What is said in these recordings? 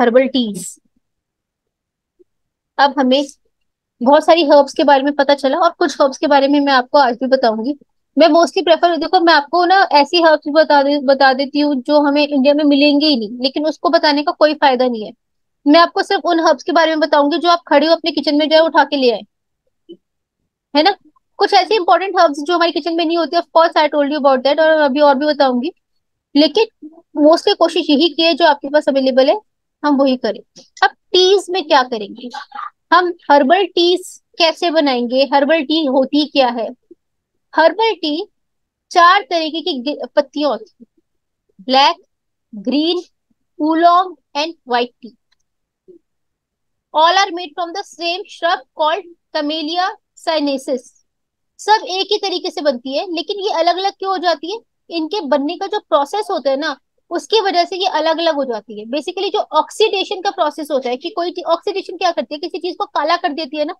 Herbal tease. अब हमें बहुत सारी हर्ब्स के बारे में पता चला और कुछ हर्ब्स के बारे में मैं आपको आज भी बताऊंगी। मैं मोस्टली प्रेफर, देखो मैं आपको ना ऐसी हर्ब्स बता देती हूँ जो हमें इंडिया में मिलेंगे ही नहीं, लेकिन उसको बताने का कोई फायदा नहीं है। मैं आपको सिर्फ उन हर्ब्स के बारे में बताऊंगी जो आप खड़े हो अपने किचन में जाए उठा के ले आए, है ना। कुछ ऐसे इंपॉर्टेंट हर्ब्स जो हमारे किचन में नहीं होते, of course I told you about that, और अभी और भी बताऊंगी, लेकिन मोस्टली कोशिश यही की है जो आपके पास अवेलेबल है हम वही करें। अब टीज में क्या करेंगे, हम हर्बल टीज कैसे बनाएंगे, हर्बल टी होती क्या है। हर्बल टी 4 तरीके की पत्तियां होती हैं, black, green, oolong and white tea. All are made from the same shrub called camellia sinensis. सब एक ही तरीके से बनती है, लेकिन ये अलग अलग क्यों हो जाती है, इनके बनने का जो प्रोसेस होता है ना उसकी वजह से ये अलग अलग हो जाती है। बेसिकली जो ऑक्सीडेशन का प्रोसेस होता है, कि कोई ऑक्सीडेशन क्या करती है, किसी चीज को काला कर देती है ना,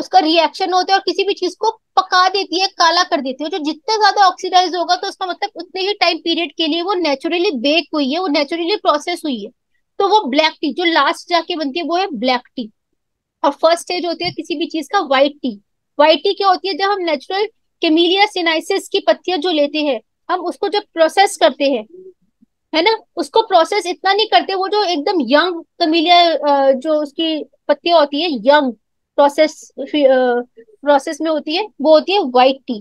उसका रिएक्शन होता है और किसी भी चीज को पका देती है, काला कर देती है। जो जितना ज्यादा ऑक्सीडाइज होगा तो उसका मतलब उतने ही टाइम पीरियड के लिए वो नेचुरली बेक हुई है, वो नेचुरली प्रोसेस हुई है, तो वो ब्लैक टी जो लास्ट जाके बनती है वो है ब्लैक टी। और फर्स्ट स्टेज होती है किसी भी चीज का व्हाइट टी। व्हाइट टी क्या होती है, जब हम नेचुरल कैमेलिया सिनेंसिस की पत्तियां जो लेते हैं, हम उसको जब प्रोसेस करते हैं, है ना, उसको प्रोसेस इतना नहीं करते, वो जो एकदम यंग कैमेलिया जो उसकी पत्तियां होती है यंग प्रोसेस में होती है, वो होती है white tea.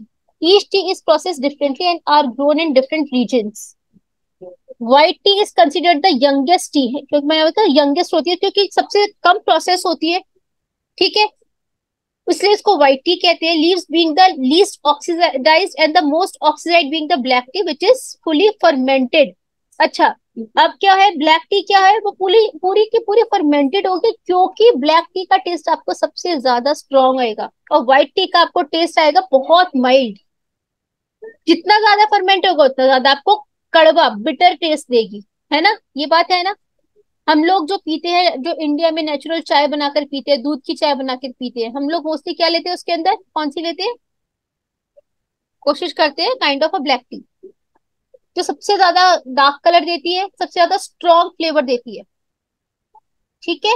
Each tea is processed differently and are grown in different regions. White tea is considered the youngest tea है, क्योंकि मैंने बताया यंगेस्ट होती है, क्योंकि सबसे कम प्रोसेस होती है, ठीक है, इसलिए इसको व्हाइट टी कहते हैं। Leaves being the least oxidised and the most oxidised being the black tea which is fully fermented. अच्छा, अब क्या है, ब्लैक टी क्या है, वो पूरी की पूरी फर्मेंटेड होगी, क्योंकि ब्लैक टी का टेस्ट आपको सबसे ज्यादा स्ट्रॉन्ग आएगा और व्हाइट टी का आपको टेस्ट आएगा बहुत माइल्ड। जितना ज्यादा फर्मेंट होगा उतना ज्यादा आपको कड़वा बिटर टेस्ट देगी, है ना, ये बात है ना। हम लोग जो पीते हैं, जो इंडिया में नेचुरल चाय बनाकर पीते हैं, दूध की चाय बनाकर पीते हैं, हम लोग मोस्टली क्या लेते हैं, उसके अंदर कौन सी लेते हैं, कोशिश करते हैं kind of a black tea जो सबसे ज्यादा डार्क कलर देती है, सबसे ज्यादा स्ट्रॉन्ग फ्लेवर देती है, ठीक है,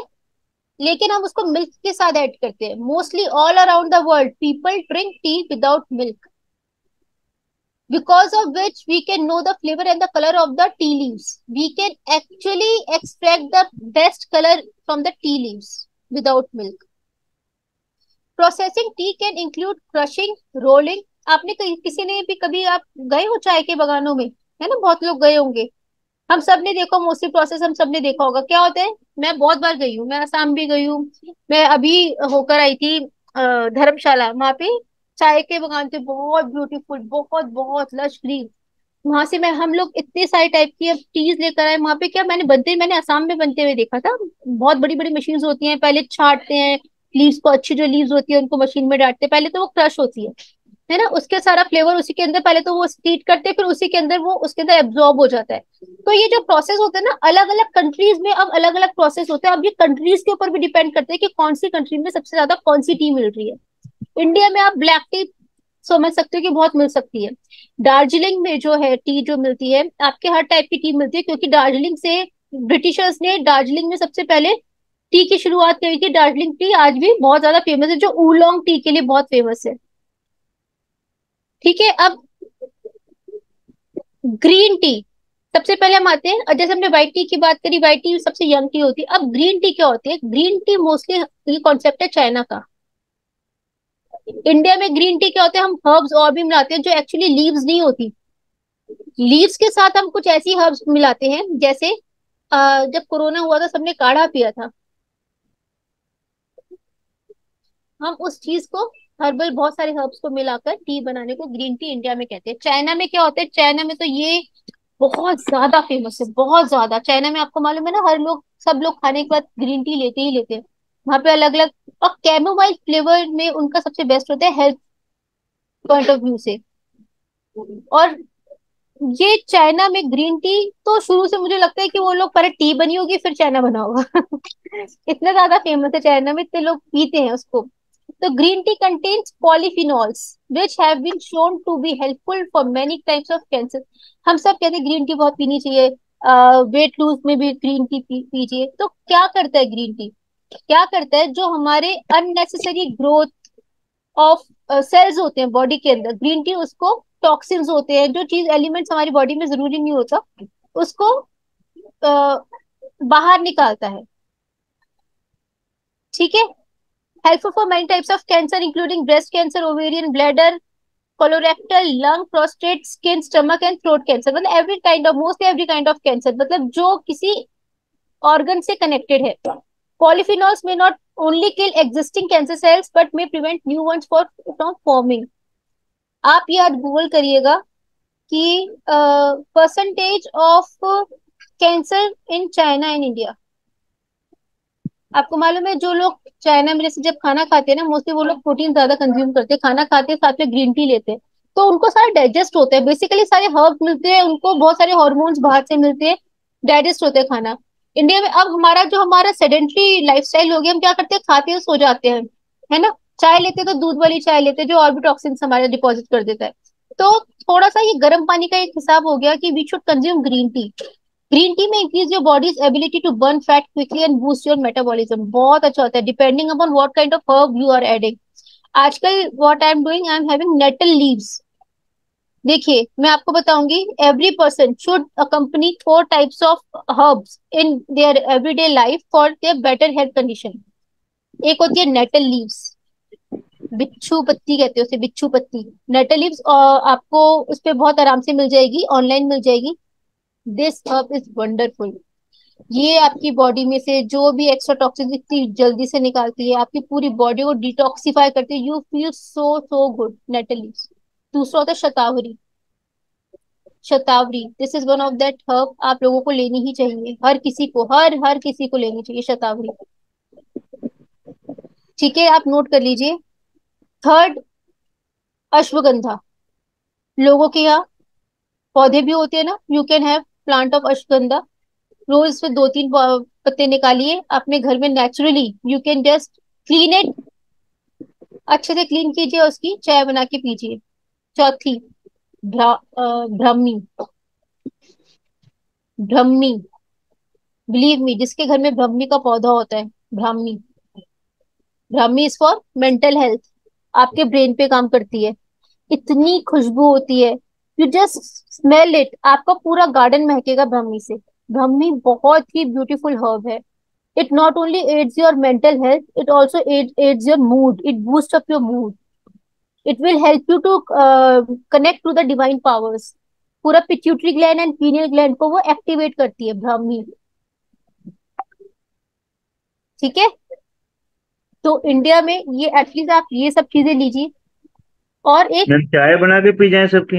लेकिन हम उसको मिल्क के साथ ऐड करते हैं। Mostly all around the world people drink tea without milk, because of which we can know the flavour and the colour of the tea leaves. We can actually extract the best colour from the tea leaves without milk. Processing tea can include crushing, rolling. आपने किसी ने भी कभी, आप गए हो चाय के बगानों में, है ना, बहुत लोग गए होंगे, हम सब ने देखो मोस्टली प्रोसेस हम सब ने देखा होगा। क्या होता है, मैं बहुत बार गई हूँ, मैं आसाम भी गई हूँ, मैं अभी होकर आई थी धर्मशाला, वहां पे चाय के बगान थे, बहुत ब्यूटीफुल, बहुत बहुत लश ग्रीन। वहां से मैं, हम लोग इतने सारे टाइप की टीज लेकर आए वहां पे। क्या मैंने मैंने आसाम में बनते हुए देखा था, बहुत बड़ी बड़ी मशीन होती है, पहले छाटते हैं लीव्स को, अच्छी जो लीव्स होती है उनको मशीन में डांटते, पहले तो वो क्रश होती है ना, उसके सारा फ्लेवर उसी के अंदर, पहले तो वो स्टीट करते हैं, फिर उसी के अंदर वो उसके अंदर एब्जॉर्ब हो जाता है। तो ये जो प्रोसेस होता है ना, अलग अलग कंट्रीज में अब अलग अलग प्रोसेस होता है। अब ये कंट्रीज के ऊपर भी डिपेंड करते हैं कि कौन सी कंट्री में सबसे ज्यादा कौन सी टी मिल रही है। इंडिया में आप ब्लैक टी समझ सकते हो कि बहुत मिल सकती है। दार्जिलिंग में जो है टी जो मिलती है, आपके हर टाइप की टी मिलती है, क्योंकि दार्जिलिंग से ब्रिटिशर्स ने दार्जिलिंग में सबसे पहले टी की शुरुआत करी थी। दार्जिलिंग टी आज भी बहुत ज्यादा फेमस है, जो ऊलोंग टी के लिए बहुत फेमस है, ठीक है। अब ग्रीन टी, सबसे पहले हम आते हैं, जैसे हमने व्हाइट टी की बात करी, व्हाइट टी सबसे यंग टी होती है। अब ग्रीन टी क्या होती है, ग्रीन टी मोस्टली ये कॉन्सेप्ट है चाइना का। इंडिया में ग्रीन टी क्या होता है, हम हर्ब्स और भी मिलाते हैं जो एक्चुअली लीव्स नहीं होती। लीव्स के साथ हम कुछ ऐसी हर्ब्स मिलाते हैं, जैसे जब कोरोना हुआ था सबने काढ़ा पिया था, हम उस चीज को हर्बल, बहुत सारे हर्ब्स को मिलाकर टी बनाने को ग्रीन टी इंडिया में कहते हैं। चाइना में क्या होता है, चाइना में तो ये बहुत ज्यादा फेमस है, बहुत ज्यादा। चाइना में आपको मालूम है ना, हर लोग, सब लोग खाने के बाद ग्रीन टी लेते ही लेते हैं। वहां पे अलग अलग, और कैमोमाइल फ्लेवर में उनका सबसे बेस्ट होता है हेल्थ पॉइंट ऑफ व्यू से। और ये चाइना में ग्रीन टी तो शुरू से मुझे लगता है कि वो लोग पहले टी बनी होगी फिर चाइना बना होगा इतना ज्यादा फेमस है चाइना में, इतने लोग पीते हैं उसको। तो green tea contains polyphenols which have been shown to be helpful for many types of cancer. हम सब कहते हैं ग्रीन टी बहुत पीनी चाहिए, वेट लूज में भी ग्रीन टी पीजिए। तो क्या करता है ग्रीन टी? क्या करता है, जो हमारे अननेसेसरी ग्रोथ ऑफ सेल्स होते हैं बॉडी के अंदर, ग्रीन टी उसको टॉक्सिन्स होते हैं, जो चीज एलिमेंट्स हमारी बॉडी में जरूरी नहीं होता, उसको बाहर निकालता है। ठीक है। Helpful for many types of cancer including breast cancer, ovarian, bladder, colorectal, lung, prostate, skin, stomach and throat cancer. मतलब every kind of, mostly every kind of cancer, मतलब जो किसी ऑर्गन से कनेक्टेड है। पॉलीफिनॉल्स में not only kill existing cancer cells but may prevent new ones from forming. आप ये आज गूगल करिएगा कि percentage of cancer in China and India. आपको मालूम है, जो लोग चाइना में जैसे जब खाना खाते हैं ना, मोस्टली वो लोग प्रोटीन ज्यादा कंज्यूम करते हैं, खाना खाते हैं साथ में ग्रीन टी लेते हैं, तो उनको सारा डाइजेस्ट होता है। बेसिकली सारे हर्ब्स मिलते हैं उनको, बहुत सारे हार्मोन्स बाहर से मिलते हैं, डाइजेस्ट होते हैं खाना। इंडिया में अब हमारा जो हमारा सेडेंटरी लाइफस्टाइल हो गया, हम क्या करते हैं, खाते हैं सो जाते हैं, है ना। चाय लेते हैं तो दूध वाली चाय लेते हैं जो और भी टॉक्सिन्स हमारे डिपॉजिट कर देता है। तो थोड़ा सा ये गर्म पानी का एक हिसाब हो गया कि we should consume green tea. Green tea में increase your body's ability to burn fat quickly and boost your metabolism. बहुत अच्छा होता है, depending upon what kind of herb you are adding. आजकल what I am doing, I am having nettle leaves. देखिए मैं आपको बताऊंगी, every person should accompany 4 types of herbs in their everyday life for their better health condition. एक होती है nettle leaves, बिच्छू पत्ती कहते हैं उसे, बिच्छू पत्ती। नेटल लीव्स आपको उस पर बहुत आराम से मिल जाएगी, ऑनलाइन मिल जाएगी। This herb is wonderful. ये आपकी बॉडी में से जो भी एक्स्ट्रा टॉक्सिन इतनी जल्दी से निकालती है, आपकी पूरी बॉडी को डिटॉक्सिफाई करती है। You feel so so good, nettle leaves. दूसरा होता है shatavari. Shatavari this is one of that herb, आप लोगों को लेनी ही चाहिए, हर किसी को, हर किसी को लेनी चाहिए शतावरी। ठीक है, आप नोट कर लीजिए। थर्ड, अश्वगंधा। लोगों के यहाँ पौधे भी होते हैं ना, you can have plant of ashwagandha. रोज पे 2-3 पत्ते निकालिए अपने घर में naturally, you can just clean it, अच्छे से क्लीन कीजिए, उसकी चाय बना के पीजिए। चौथी, ब्राह्मी। ब्राह्मी, बिलीव मी, जिसके घर में ब्राह्मी का पौधा होता है, brahmi, brahmi is for mental health, आपके ब्रेन पे काम करती है। इतनी खुशबू होती है, यू जस्ट स्मेल इट, आपका पूरा गार्डन महकेगा ब्राह्मी से। ब्राह्मी बहुत ही ब्यूटीफुल हर्ब है। It not only aids your mental health, it also aids your mood, it boost up your mood, it will help you to connect to the divine powers. पूरा pituitary gland and pineal gland को वो activate करती है ब्राह्मी। ठीक है, तो India में ये एटलीस्ट आप ये सब चीजें लीजिए। और एक चाय बना के पी जाए सबके,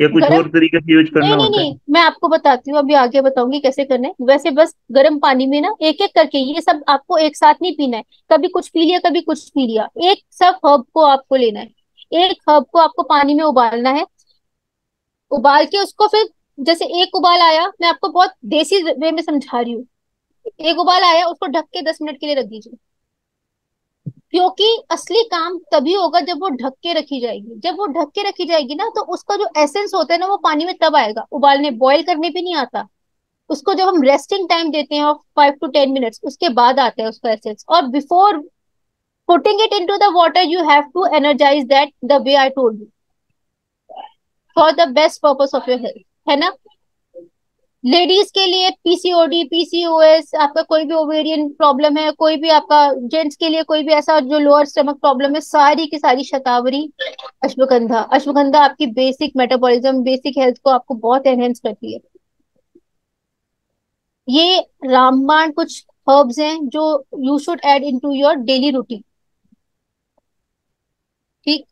या कुछ और तरीके से यूज करना? नहीं, मैं आपको बताती हूँ, अभी आगे बताऊंगी कैसे करना है। वैसे बस गर्म पानी में ना एक एक करके, ये सब आपको एक साथ नहीं पीना है, कभी कुछ पी लिया, कभी कुछ पी लिया। एक सब हर्ब को आपको लेना है, एक हर्ब को आपको पानी में उबालना है। उबाल के उसको फिर, जैसे एक उबाल आया, मैं आपको बहुत देसी वे में समझा रही हूँ, एक उबाल आया उसको ढक के 10 मिनट के लिए रख दीजिए। क्योंकि असली काम तभी होगा जब वो ढक के रखी जाएगी। जब वो ढक के रखी जाएगी ना, तो उसका जो एसेंस होता है ना, वो पानी में तब आएगा। उबालने, बॉईल करने भी नहीं आता उसको। जब हम रेस्टिंग टाइम देते हैं ऑफ 5 to 10 मिनट्स, उसके बाद आता है उसका एसेंस। और before putting it into the water, you have to energise that the way I told you for the best purpose of your health, है ना। लेडीज के लिए पीसीओडी, पीसीओएस, आपका कोई भी ओवेरियन प्रॉब्लम है, कोई भी आपका, जेंट्स के लिए कोई भी ऐसा जो लोअर स्टमक प्रॉब्लम है, सारी की सारी शतावरी, अश्वगंधा। अश्वगंधा आपकी बेसिक मेटाबॉलिज्म, बेसिक हेल्थ को आपको बहुत एनहेंस करती है। ये रामबाण कुछ हर्ब्स हैं जो you should add into your daily routine. ठीक,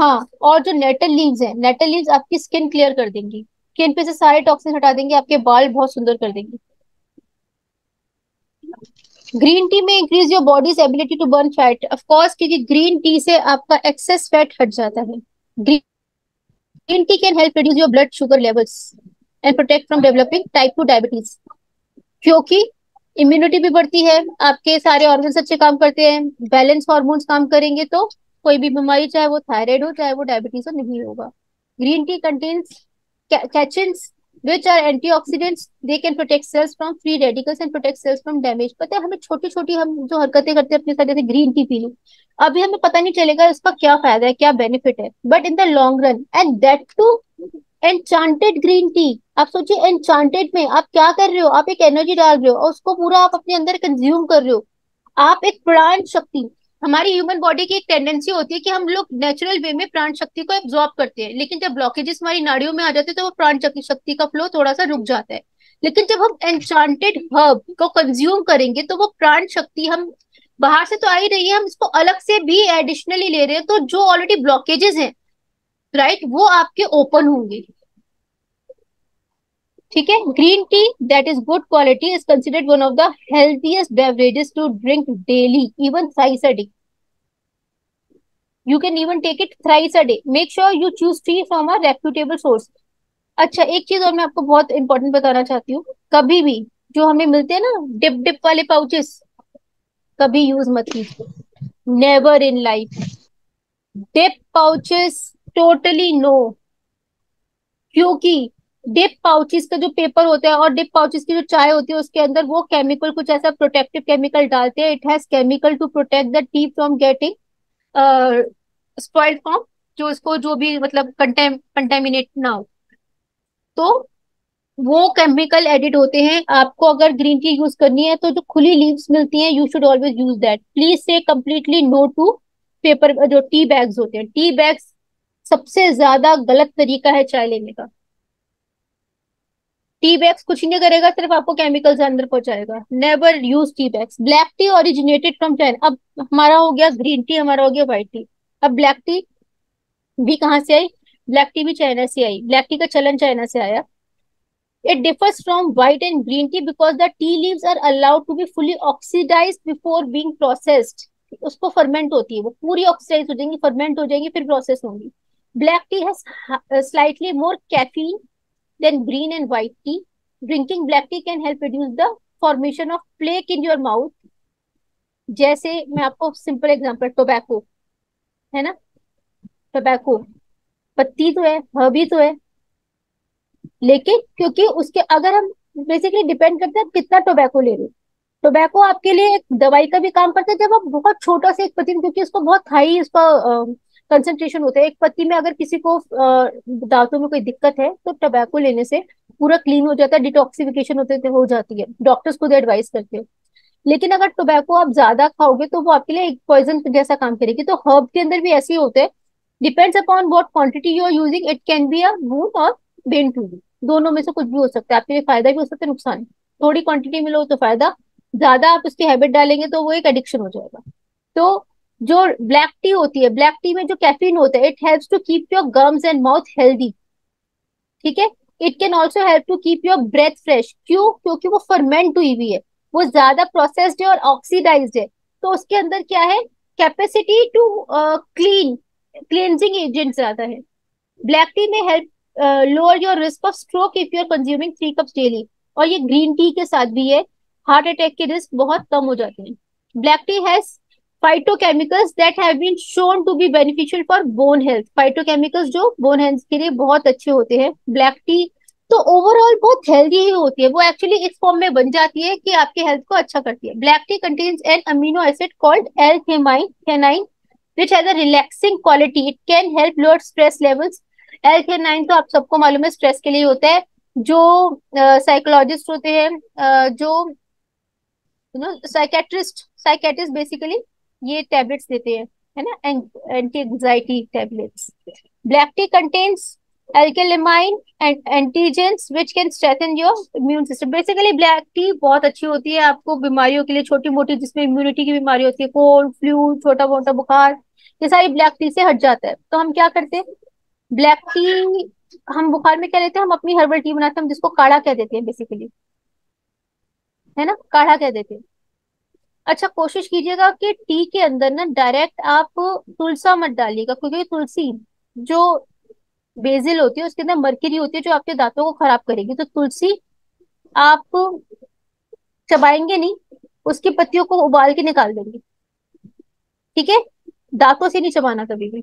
हाँ। और जो नेटल लीव्स हैं, नेटल लीव्स आपकी स्किन क्लियर कर देंगी, स्किन पे से सारे टॉक्सिन हटा देंगे, आपके बाल बहुत सुंदर कर देंगे। ग्रीन टी में increase your body's ability to burn fat, of course, क्योंकि ग्रीन टी से आपका एक्सेस फैट हट जाता है। Green tea can help reduce your blood sugar levels and protect from developing type 2 diabetes, क्योंकि इम्यूनिटी भी बढ़ती है, आपके सारे ऑर्गन्स अच्छे काम करते हैं, बैलेंस हार्मोन्स काम करेंगे, तो कोई भी बीमारी, चाहे वो थायराइड हो, चाहे वो डायबिटीज हो, नहीं होगा। Green tea contains catechins which are antioxidants, they can protect cells from free radicals and protect cells from damage. पता है हमें छोटी छोटी हम जो हरकतें करते हैं अपने साथ, जैसे ग्रीन टी पी ली, अभी हमें पता नहीं चलेगा इसका क्या फायदा है, क्या बेनिफिट है, but in the long run, and that too enchanted green tea. आप सोचिए एनचांटेड में आप क्या कर रहे हो, आप एक एनर्जी डाल रहे हो और उसको पूरा आप अपने अंदर कंज्यूम कर रहे हो. आप एक प्राण शक्ति, हमारी ह्यूमन बॉडी की एक टेंडेंसी होती है कि हम लोग नेचुरल वे में प्राण शक्ति को एब्जॉर्ब करते हैं, लेकिन जब ब्लॉकेजेस हमारी नाड़ियों में आ जाते हैं तो वो प्राण शक्ति का फ्लो थोड़ा सा रुक जाता है. लेकिन जब हम एनचांटेड हर्ब को कंज्यूम करेंगे तो वो प्राण शक्ति हम बाहर से तो आ ही रही है, हम इसको अलग से भी एडिशनली ले रहे हैं, तो जो ऑलरेडी ब्लॉकेजेस हैं राइट, वो आपके ओपन होंगे. ठीक है, green tea that is good quality is considered one of the healthiest beverages to drink daily, even thrice a day. You can even take it thrice a day. Make sure you choose tea from a reputable source. अच्छा, एक चीज और मैं आपको बहुत important बताना चाहती हूँ, कभी भी जो हमें मिलते हैं ना डिप वाले पाउचेस, कभी यूज मत कीजिए, never in life. Dip pouches totally no, क्योंकि डिप पाउचेस का जो पेपर होता है और डिप पाउचेस की जो चाय होती है उसके अंदर वो केमिकल, कुछ ऐसा प्रोटेक्टिव केमिकल डालते हैं, it has chemical to protect the tea from getting spoiled form, जो इसको जो भी मतलब कंटेमिनेट ना हो, तो वो केमिकल एडिड होते हैं. आपको अगर ग्रीन टी यूज करनी है तो जो खुली लीव्स मिलती हैं you should always use that. Please से कंप्लीटली नो टू पेपर, जो टी बैग्स होते हैं, टी बैग्स सबसे ज्यादा गलत तरीका है चाय लेने का. टी बैग्स कुछ नहीं करेगा, सिर्फ आपको केमिकल्स अंदर पहुंचाएगा. Never use tea bags. Black tea originated from China. अब हमारा हो गया ग्रीन टी, हमारा हो गया व्हाइट टी, अब ब्लैक टी भी कहाँ से आई? ब्लैक टी भी चाइना से आई, ब्लैक टी का चलन चाइना से आया. It differs from white and green tea because the tea leaves are allowed to be fully oxidise before being processed. उसको फर्मेंट होती है, वो पूरी ऑक्सीडाइज हो जाएंगी, फर्मेंट हो जाएंगी, फिर प्रोसेस होंगी. Black tea has slightly more caffeine Then green and white tea. Drinking black tea can help reduce the formation of plaque in your mouth. जैसे मैं आपको सिंपल एग्जांपल, टोबैको है ना, टोबैको पत्ती तो है, हर्बी तो है, लेकिन क्योंकि उसके अगर हम बेसिकली डिपेंड करते हैं कितना टोबैको ले रहे हो. टोबैको आपके लिए एक दवाई का भी काम करता है जब आप बहुत छोटा सा एक पत्ती, क्योंकि उसको बहुत हाई इसका कंसंट्रेशन होता है एक पत्ती में. अगर किसी को दांतों में कोई दिक्कत है तो टबैको लेने से पूरा क्लीन हो जाता है, डिटॉक्सिफिकेशन हो जाती है, डॉक्टर्स खुद एडवाइस करते हैं. लेकिन अगर टबैको आप ज्यादा खाओगे तो वो आपके लिए एक पॉइजन जैसा काम करेगी. तो हर्ब के अंदर भी ऐसे ही होता है, depends upon what quantity you are using, it can be a boon और बेन टू यू. दोनों में से कुछ भी हो सकता है, आपके लिए फायदा भी हो सकता है, नुकसान. थोड़ी क्वांटिटी में लो तो फायदा, ज्यादा आप उसकी हैबिट डालेंगे तो वो एक एडिक्शन हो जाएगा. तो जो ब्लैक टी होती है, ब्लैक टी में जो कैफीन होता है, it helps to keep your gums and mouth healthy. ठीक है, it can also help to keep your breath fresh. क्यों? क्योंकि वो फर्मेंट हुई हुई है, वो ज्यादा प्रोसेस्ड है और ऑक्सीडाइज्ड है, तो उसके अंदर क्या है, कैपेसिटी टू क्लींजिंग एजेंट ज्यादा है. ब्लैक टी में help lower your risk of stroke if you are consuming 3 cups daily, और ये ग्रीन टी के साथ भी है, हार्ट अटैक के रिस्क बहुत कम हो जाते हैं. Black tea has phytochemicals that have been shown to be beneficial for bone health. Phytochemicals जो बोन हेल्थ के लिए बहुत अच्छे होते हैं. ब्लैक टी तो ओवरऑल बहुत हेल्दी ही होती है, वो एक्चुअली इस फॉर्म में बन जाती है कि आपके हेल्थ को अच्छा करती है. Black tea contains an amino acid called L-theanine which has a relaxing quality. It can help lower stress levels. L-theanine तो आप सबको मालूम है स्ट्रेस के लिए होता है. जो साइकोलॉजिस्ट होते हैं, जो साइकेट्रिस्ट बेसिकली ये टैबलेट्स देते हैं, है ना, anti anxiety tablets. Black tea contains alkylamine and antigens which can strengthen your immune system. Basically black tea बहुत अच्छी होती है आपको बीमारियों के लिए, छोटी मोटी जिसमें इम्यूनिटी की बीमारी होती है, कोल्ड, फ्लू, छोटा मोटा बुखार, ये सारी ब्लैक टी से हट जाता है. तो हम क्या करते हैं, ब्लैक टी हम बुखार में क्या लेते हैं, हम अपनी हर्बल टी बनाते हैं, हम जिसको काढ़ा कह देते हैं बेसिकली, है ना, काढ़ा कह देते हैं. अच्छा, कोशिश कीजिएगा कि टी के अंदर ना डायरेक्ट आप तुलसा मत डालिएगा, क्योंकि तुलसी जो बेसिल होती है उसके अंदर मरकरी होती है जो आपके दांतों को खराब करेगी. तो तुलसी आप चबाएंगे नहीं, उसकी पत्तियों को उबाल के निकाल देंगे. ठीक है, दांतों से नहीं चबाना कभी भी.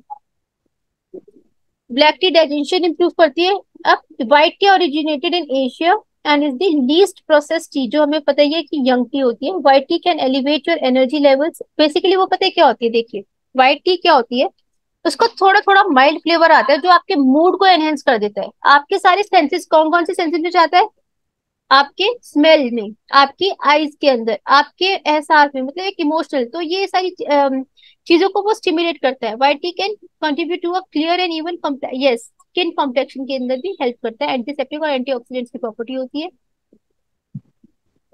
ब्लैक टी डाइजेशन इंप्रूव करती है। अब white tea originated in Asia and is the least process tea, जो हमें पता ही है कि यंग टी होती है। White tea can elevate your energy levels. Basically वो पता है क्या होती है, देखिए व्हाइट टी क्या होती है, उसको थोड़ा थोड़ा माइल्ड फ्लेवर आता है जो आपके मूड को एनहेंस कर देता है। आपके सारे सेंसेस, कौन कौन से सेंसेस में जाता है, आपके स्मेल में, आपकी आईज के अंदर, आपके एहसास में, मतलब एक इमोशनल, तो ये सारी चीजों को वो स्टिमुलेट करता है। White tea can contribute to a clear and even yes skin complexion के अंदर भी हेल्प करता है। एंटीसेप्टिक और एंटीऑक्सीडेंट्स की प्रॉपर्टी होती है।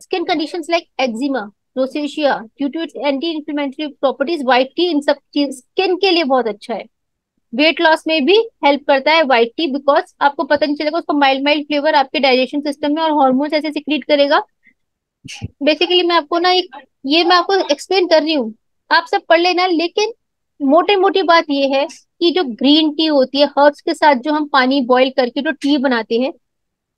Skin conditions like eczema, rosacea, due to its anti inflammatory properties, white tea इन सब स्किन के लिए बहुत अच्छा है। वेट लॉस में भी हेल्प करता है व्हाइट टी, बिकॉज आपको पता नहीं चलेगा, उसका माइल्ड माइल्ड फ्लेवर आपके डाइजेशन सिस्टम में और हार्मोन्स ऐसे सिक्रीट करेगा। बेसिकली मैं आपको ना एक ये मैं आपको एक्सप्लेन कर रही हूँ, आप सब पढ़ लेना, लेकिन मोटी मोटी बात ये है कि जो ग्रीन टी होती है हर्ब्स के साथ, जो हम पानी बॉइल करके जो टी बनाते हैं,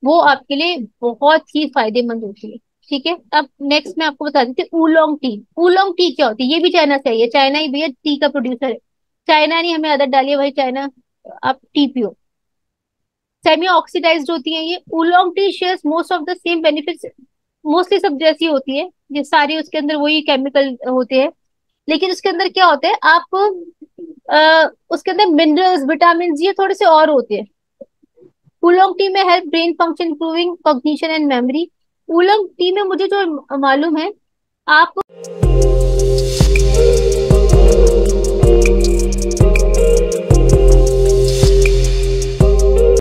वो आपके लिए बहुत ही फायदेमंद होती है। ठीक है, अब नेक्स्ट मैं आपको बता देती हूँ ऊलोंग टी। ऊलोंग टी क्या होती है, ये भी चाइना से आई है। चाइना ही भैया टी का प्रोड्यूसर है। चाइना ने हमें आदत डाली है, भाई चाइना आप टी पियो। सेमी ऑक्सीडाइज्ड होती है ये। Oolong tea shares most of the same benefits, mostly सब जैसी होती है, ये सारी उसके अंदर वही केमिकल होते हैं, लेकिन उसके अंदर क्या होता है, आप उसके अंदर मिनरल्स, विटामिन ये थोड़े से और होते हैं। ऊलोंग टी में help brain function, improving cognition and memory. Oolong tea में मुझे जो मालूम है, आप